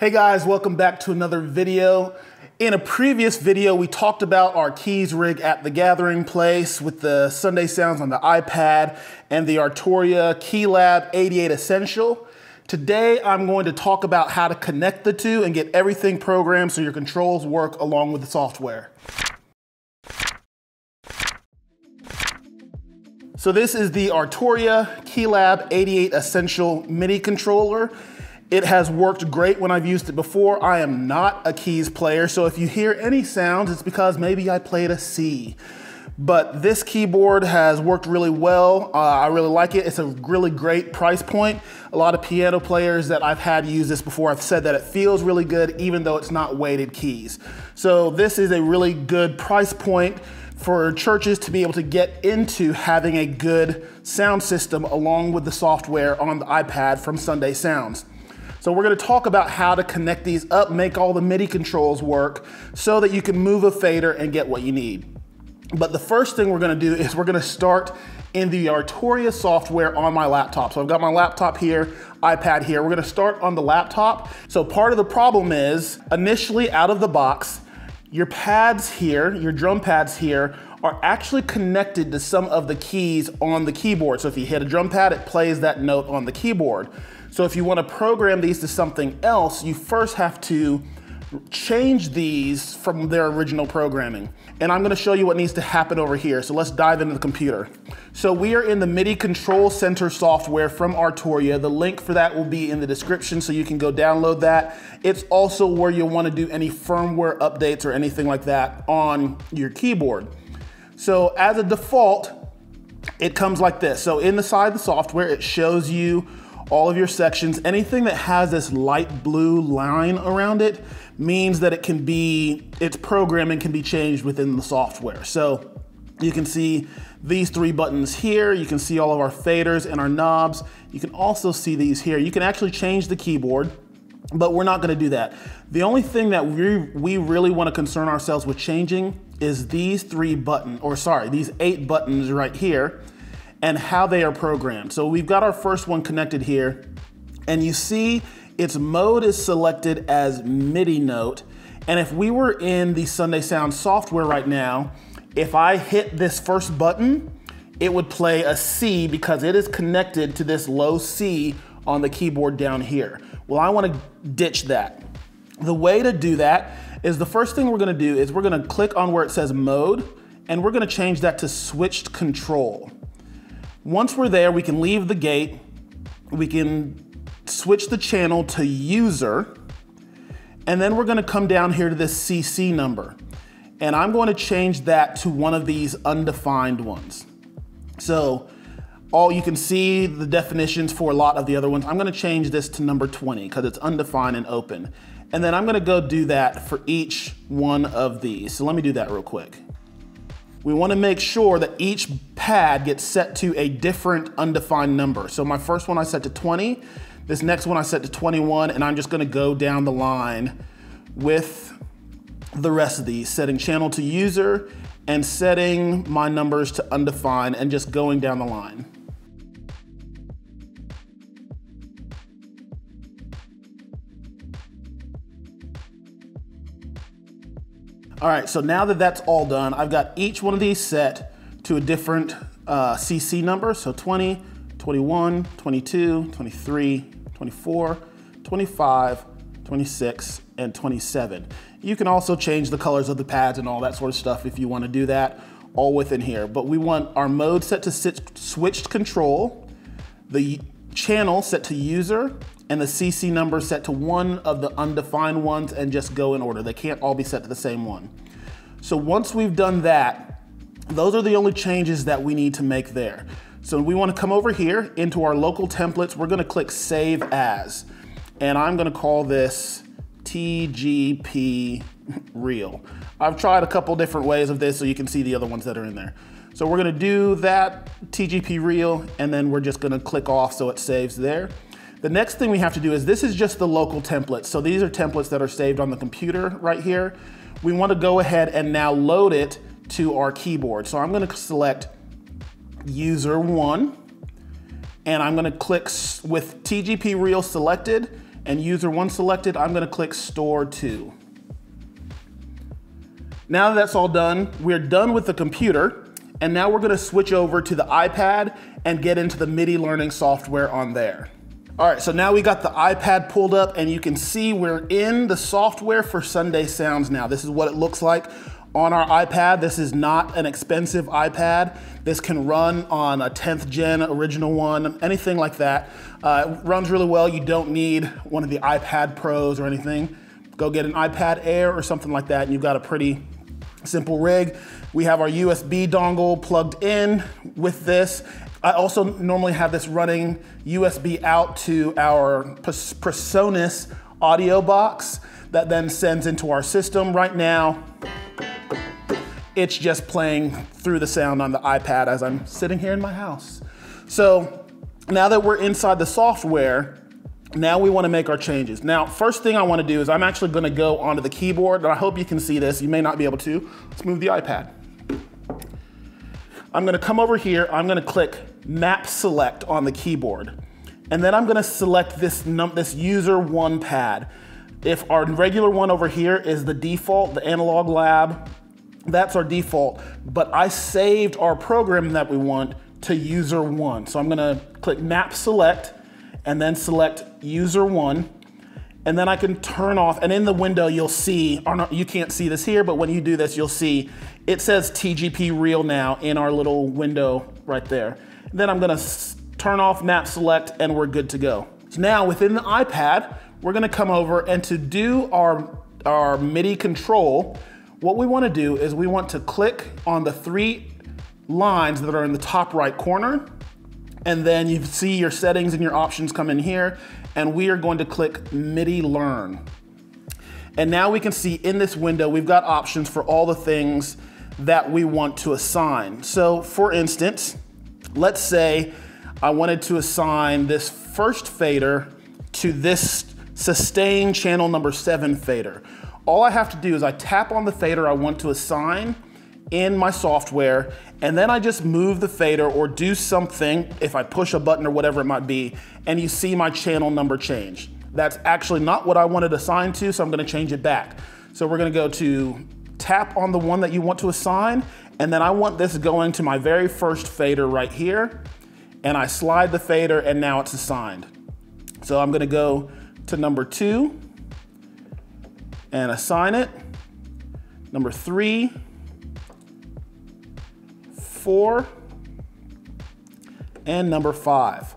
Hey guys, welcome back to another video. In a previous video, we talked about our keys rig at the gathering place with the Sunday Sounds on the iPad and the Arturia KeyLab 88 Essential. Today, I'm going to talk about how to connect the two and get everything programmed so your controls work along with the software. So this is the Arturia KeyLab 88 Essential MIDI controller. It has worked great when I've used it before. I am not a keys player, so if you hear any sounds, it's because maybe I played a C. But this keyboard has worked really well. I really like it. It's a really great price point. A lot of piano players that I've had use this before have said that it feels really good even though it's not weighted keys. So this is a really good price point for churches to be able to get into having a good sound system along with the software on the iPad from Sunday Sounds. So we're gonna talk about how to connect these up, make all the MIDI controls work so that you can move a fader and get what you need. But the first thing we're gonna do is we're gonna start in the Arturia software on my laptop. So I've got my laptop here, iPad here. We're gonna start on the laptop. So part of the problem is, initially out of the box, your pads here, your drum pads here, are actually connected to some of the keys on the keyboard. So if you hit a drum pad, it plays that note on the keyboard. So if you want to program these to something else, you first have to change these from their original programming. And I'm going to show you what needs to happen over here. So let's dive into the computer. So we are in the MIDI Control Center software from Arturia. The link for that will be in the description so you can go download that. It's also where you'll want to do any firmware updates or anything like that on your keyboard. So as a default, it comes like this. So inside the software, it shows you all of your sections. Anything that has this light blue line around it means that it can be, its programming can be changed within the software. So you can see these three buttons here. You can see all of our faders and our knobs. You can also see these here. You can actually change the keyboard, but we're not gonna do that. The only thing that we really wanna concern ourselves with changing is these eight buttons right here, and how they are programmed. So we've got our first one connected here, and you see its mode is selected as MIDI note. And if we were in the Sunday Sound software right now, if I hit this first button, it would play a C because it is connected to this low C on the keyboard down here. Well, I wanna ditch that. The way to do that is the first thing we're gonna do is we're gonna click on where it says mode, and we're gonna change that to switched control. Once we're there, we can leave the gate, we can switch the channel to user, and then we're gonna come down here to this CC number. And I'm gonna change that to one of these undefined ones. So you can see the definitions for a lot of the other ones. I'm gonna change this to number 20 because it's undefined and open. And then I'm gonna go do that for each one of these. So let me do that real quick. We want to make sure that each pad gets set to a different undefined number. So my first one I set to 20, this next one I set to 21, and I'm just going to go down the line with the rest of these, setting channel to user and setting my numbers to undefined and just going down the line. All right, so now that that's all done, I've got each one of these set to a different CC number. So 20, 21, 22, 23, 24, 25, 26, and 27. You can also change the colors of the pads and all that sort of stuff if you want to do that, all within here. But we want our mode set to switched control, the channel set to user, and the CC number set to one of the undefined ones, and just go in order. They can't all be set to the same one. So once we've done that, those are the only changes that we need to make there. So we wanna come over here into our local templates. We're gonna click Save As, and I'm gonna call this TGP Real. I've tried a couple different ways of this so you can see the other ones that are in there. So we're gonna do that TGP Real, and then we're just gonna click off so it saves there. The next thing we have to do is, this is just the local templates. So these are templates that are saved on the computer right here. We want to go ahead and now load it to our keyboard. So I'm going to select user 1, and I'm going to click with TGP Real selected, and user one selected, I'm gonna click store to. Now that's all done, we're done with the computer, and now we're gonna switch over to the iPad and get into the MIDI learning software on there. All right, so now we got the iPad pulled up and you can see we're in the software for Sunday Sounds now. This is what it looks like on our iPad. This is not an expensive iPad. This can run on a 10th gen original one, anything like that. It runs really well. You don't need one of the iPad Pros or anything. Go get an iPad Air or something like that and you've got a pretty simple rig. We have our USB dongle plugged in with this. I also normally have this running USB out to our Presonus audio box that then sends into our system. Right now, it's just playing through the sound on the iPad as I'm sitting here in my house. So now that we're inside the software, now we wanna make our changes. Now, first thing I wanna do is I'm actually gonna go onto the keyboard, and I hope you can see this, you may not be able to. Let's move the iPad. I'm gonna come over here, I'm gonna click Map Select on the keyboard. And then I'm gonna select this user one pad. If our regular one over here is the default, the Analog Lab, that's our default. But I saved our program that we want to user one. So I'm gonna click Map Select and then select user one. And then I can turn off, and in the window you'll see, or not, you can't see this here, but when you do this, you'll see it says TGP Real now in our little window right there. And then I'm gonna turn off Map Select and we're good to go. So now within the iPad, we're gonna come over and to do our MIDI control, what we wanna do is we want to click on the three lines that are in the top right corner, and then you see your settings and your options come in here, and we are going to click MIDI Learn. And now we can see in this window, we've got options for all the things that we want to assign. So for instance, let's say I wanted to assign this first fader to this sustain channel number 7 fader. All I have to do is I tap on the fader I want to assign in my software, and then I just move the fader or do something, if I push a button or whatever it might be, and you see my channel number change. That's actually not what I wanted assigned to, so I'm gonna change it back. So we're gonna go to tap on the one that you want to assign, and then I want this going to my very first fader right here, and I slide the fader and now it's assigned. So I'm gonna go to number 2 and assign it, number 3, 4, and number 5.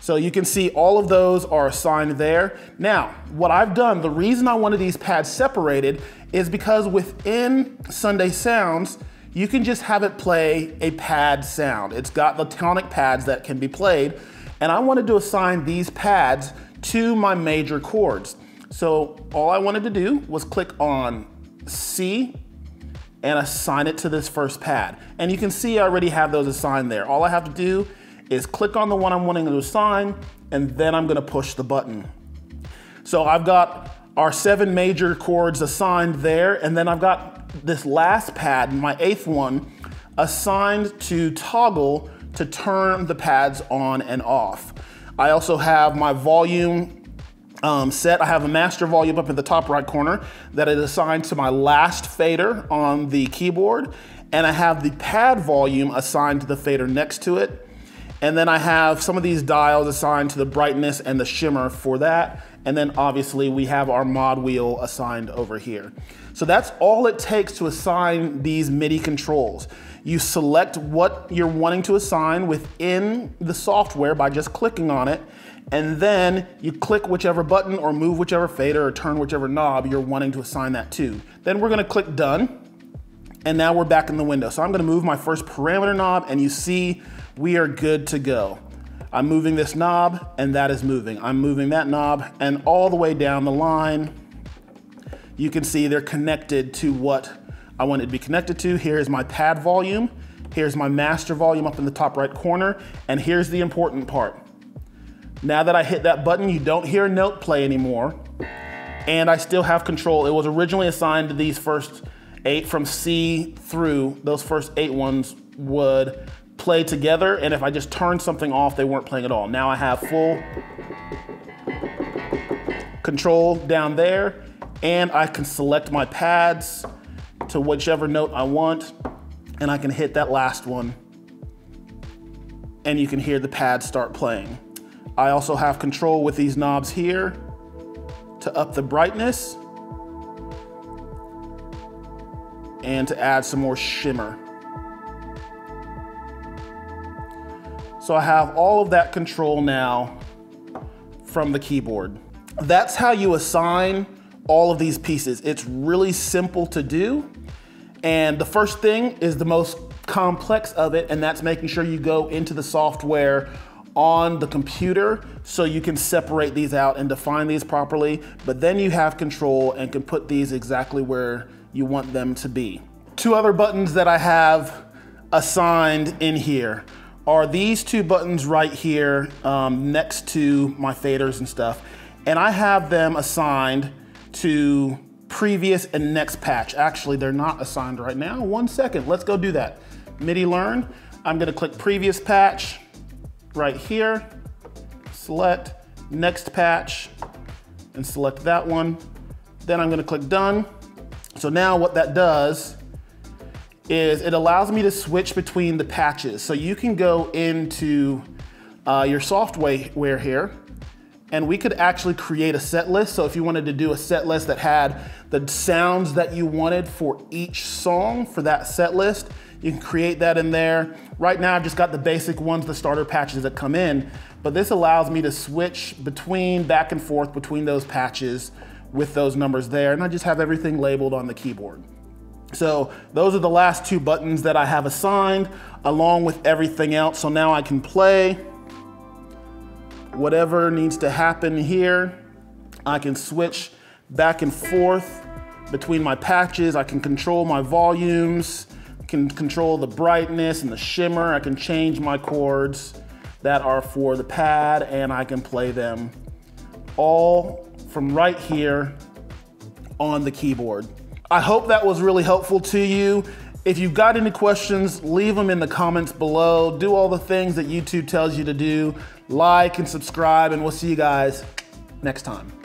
So you can see all of those are assigned there. Now, what I've done, the reason I wanted these pads separated is because within Sunday Sounds, you can just have it play a pad sound. It's got the tonic pads that can be played, and I wanted to assign these pads to my major chords. So all I wanted to do was click on C, and assign it to this first pad. And you can see I already have those assigned there. All I have to do is click on the one I'm wanting to assign, and then I'm gonna push the button. So I've got our 7 major chords assigned there, and then I've got this last pad, my 8th one, assigned to toggle to turn the pads on and off. I also have my volume set. I have a master volume up in the top right corner that is assigned to my last fader on the keyboard, and I have the pad volume assigned to the fader next to it, and then I have some of these dials assigned to the brightness and the shimmer for that, and then obviously we have our mod wheel assigned over here. So that's all it takes to assign these MIDI controls. You select what you're wanting to assign within the software by just clicking on it, and then you click whichever button or move whichever fader or turn whichever knob you're wanting to assign that to. Then we're gonna click done, and now we're back in the window. So I'm gonna move my first parameter knob, and you see we are good to go. I'm moving this knob, and that is moving. I'm moving that knob, and all the way down the line, you can see they're connected to what I want it to be connected to. Here's my pad volume, here's my master volume up in the top right corner, and here's the important part. Now that I hit that button, you don't hear a note play anymore, and I still have control. It was originally assigned to these first 8 from C through. Those first 8 ones would play together, and if I just turned something off, they weren't playing at all. Now I have full control down there, and I can select my pads to whichever note I want, and I can hit that last one, and you can hear the pads start playing. I also have control with these knobs here to up the brightness and to add some more shimmer. So I have all of that control now from the keyboard. That's how you assign all of these pieces. It's really simple to do. And the first thing is the most complex of it, and that's making sure you go into the software on the computer so you can separate these out and define these properly. But then you have control and can put these exactly where you want them to be. Two other buttons that I have assigned in here are these two buttons right here next to my faders and stuff. And I have them assigned to previous and next patch. Actually, they're not assigned right now. 1 second, let's go do that. MIDI Learn, I'm gonna click previous patch right here, select next patch and select that one. Then I'm gonna click done. So now what that does is it allows me to switch between the patches. So you can go into your software here, and we could actually create a set list. So if you wanted to do a set list that had the sounds that you wanted for each song for that set list, you can create that in there. Right now, I've just got the basic ones, the starter patches that come in, but this allows me to switch between, back and forth between those patches with those numbers there, and I just have everything labeled on the keyboard. So those are the last two buttons that I have assigned along with everything else. So now I can play whatever needs to happen here. I can switch back and forth between my patches. I can control my volumes, I can control the brightness and the shimmer. I can change my chords that are for the pad, and I can play them all from right here on the keyboard. I hope that was really helpful to you. If you've got any questions, leave them in the comments below. Do all the things that YouTube tells you to do. Like and subscribe, and we'll see you guys next time.